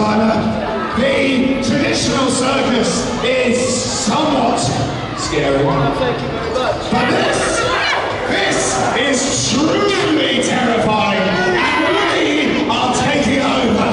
Carolina, the traditional circus is somewhat scary. Thank you very much. But this is truly terrifying, and we are taking over.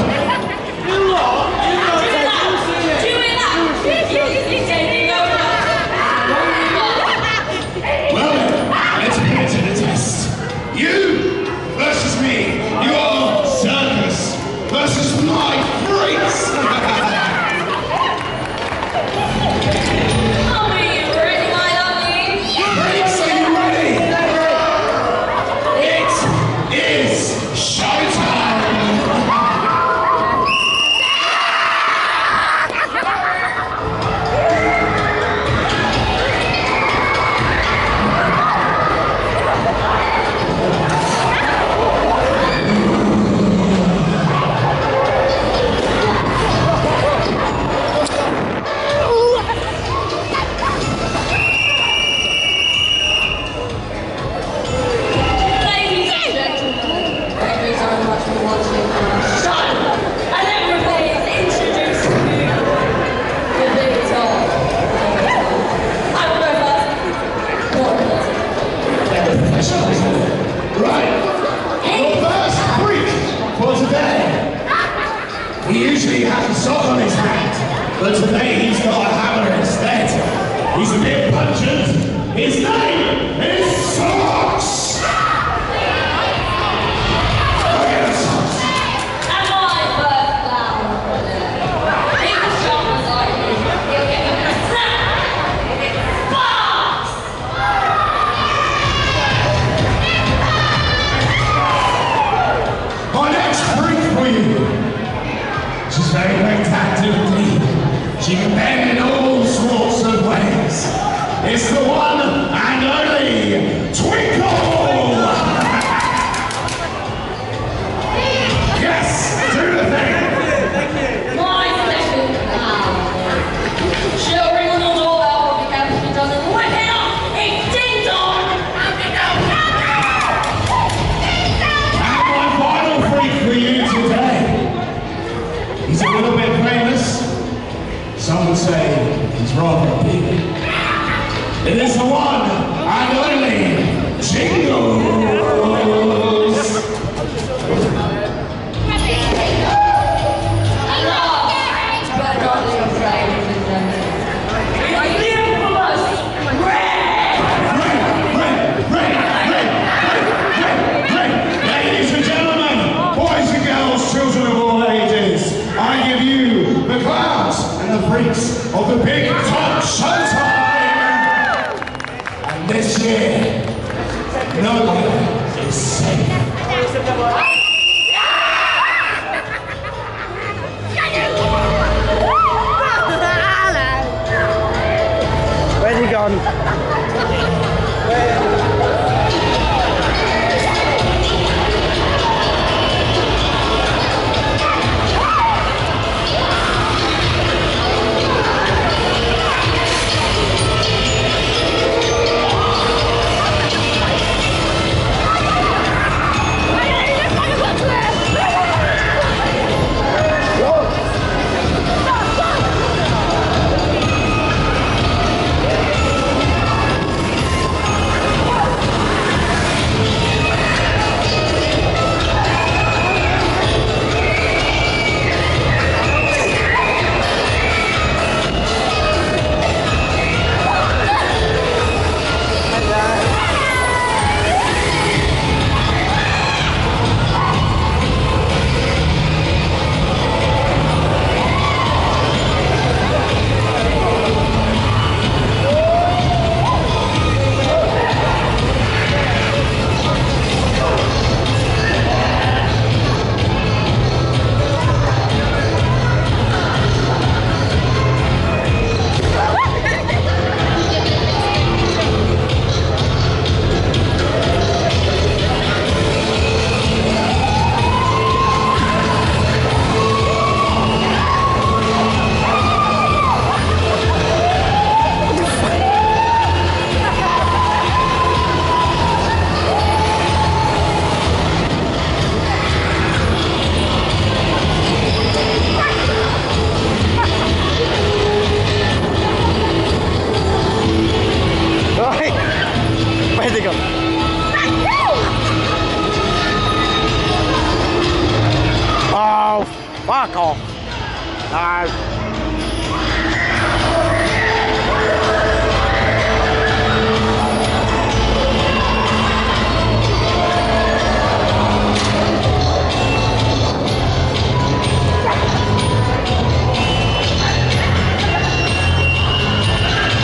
debacle.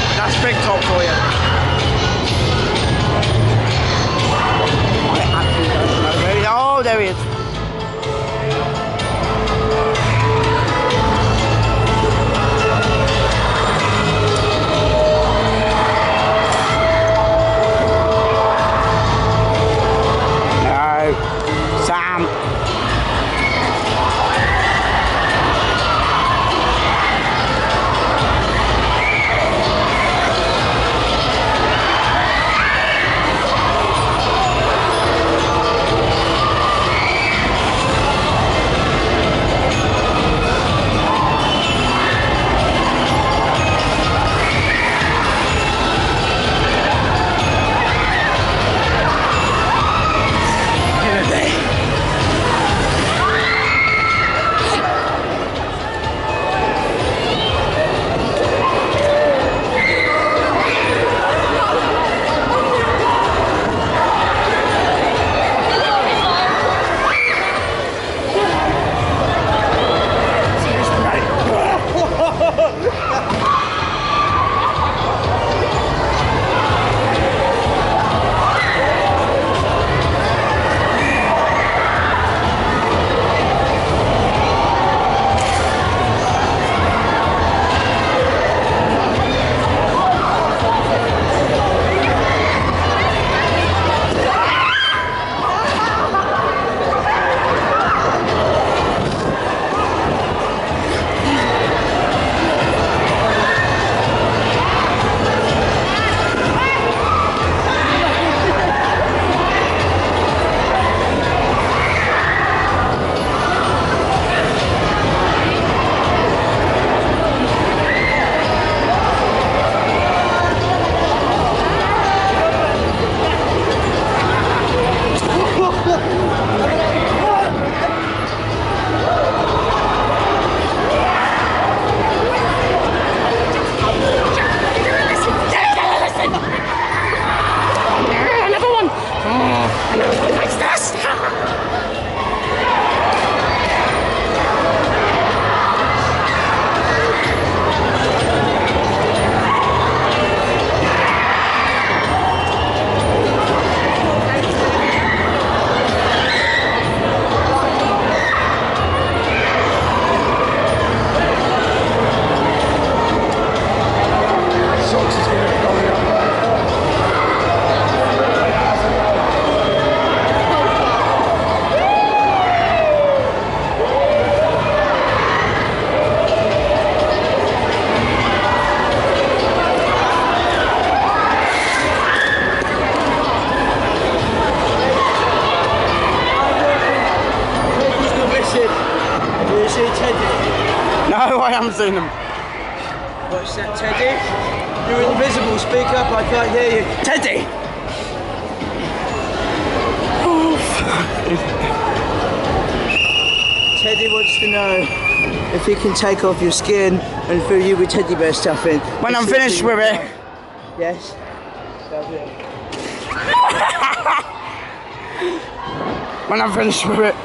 That's big top for you. Oh, there he is. No, I haven't seen them. What's that, Teddy? You're invisible, speak up, I can't hear you. Teddy! Oh, Teddy wants to know if he can take off your skin and fill you with teddy bear stuff in. When I'm finished with it. Yes. When I'm finished with it.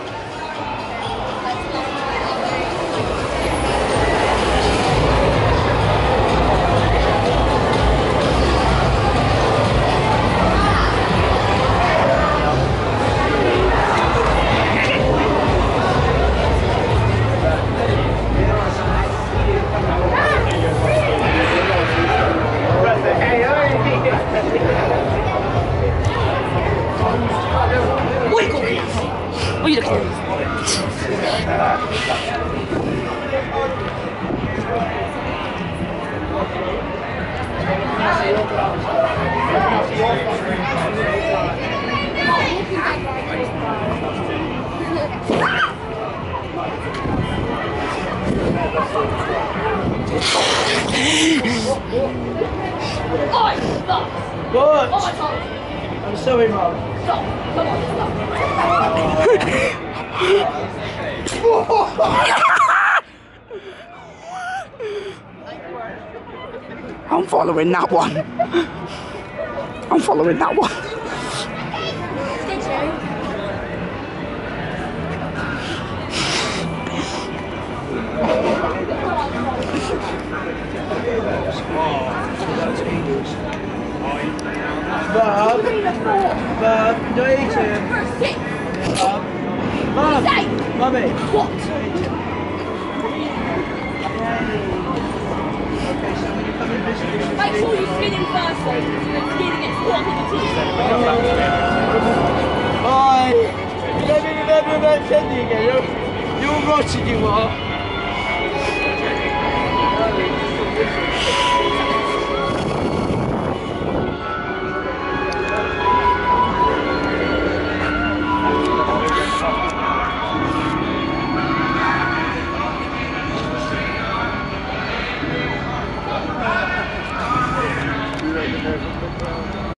What? I'm sorry, Mum. Stop. Come on, stop. I'm following that one. I'm following that one. Bob, don't eat him. Bob, Mummy. What? Make sure you spin him first, though, because you're going to spin against one of the team. Bye! You don't need to remember about Teddy again. You're rotting, you are.